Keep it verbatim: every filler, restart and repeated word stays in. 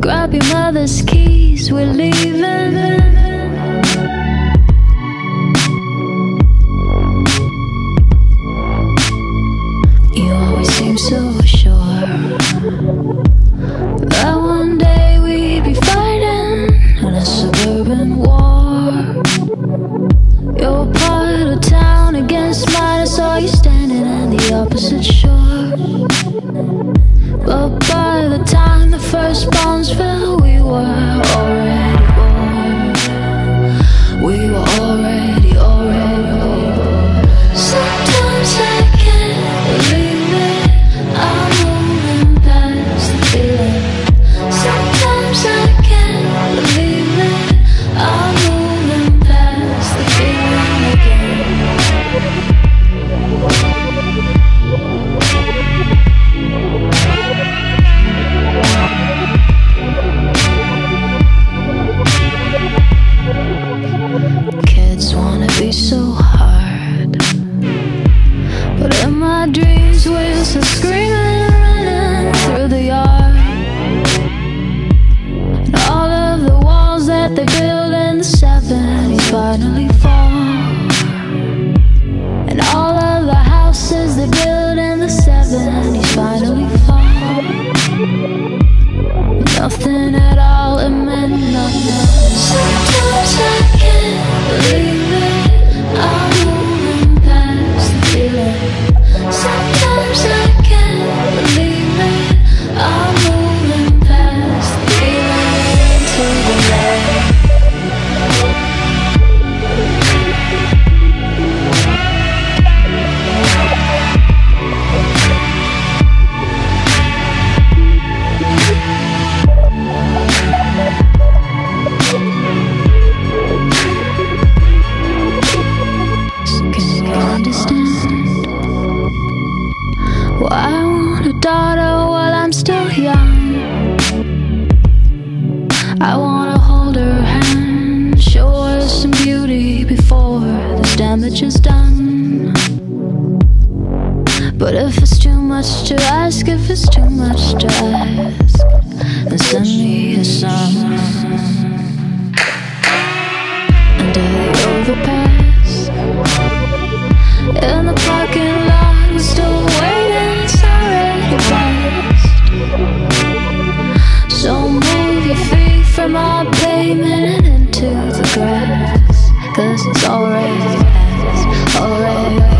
Grab your mother's keys, we're leaving. You always seem so sure that one day we'd be fighting in a suburban war. Your part of town against mine, I saw you standing at the opposite shore. But by the time the first bombs fell, we were already born. We were already, already born. Sometimes I can't believe it, I'm moving past the feeling. Sometimes I can't believe it, I'm moving past the feeling again. Kids wanna be so hard, but in my dreams we're still screaming and running through the yard. And all of the walls that they built in the seventies finally fall, and all of the houses they built in the seventies finally fall. Nothing at all, it meant nothing. Sometimes I can't believe it, I'm moving past the feeling. Sometimes I can't believe it, I'm moving past the feeling into the light. Cause it's already past, already.